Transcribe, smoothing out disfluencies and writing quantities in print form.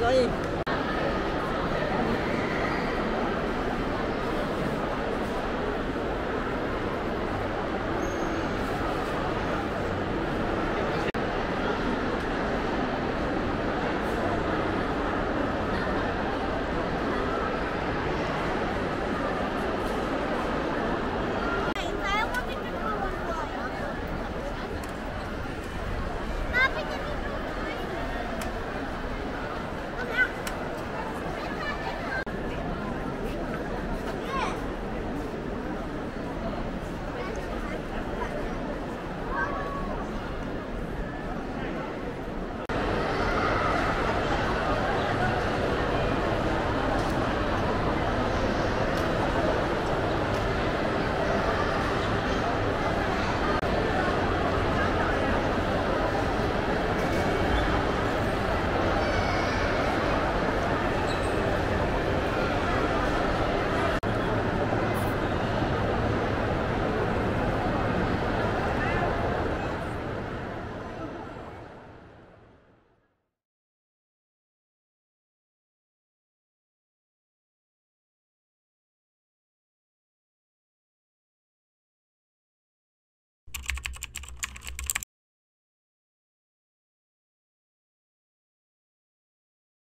可以。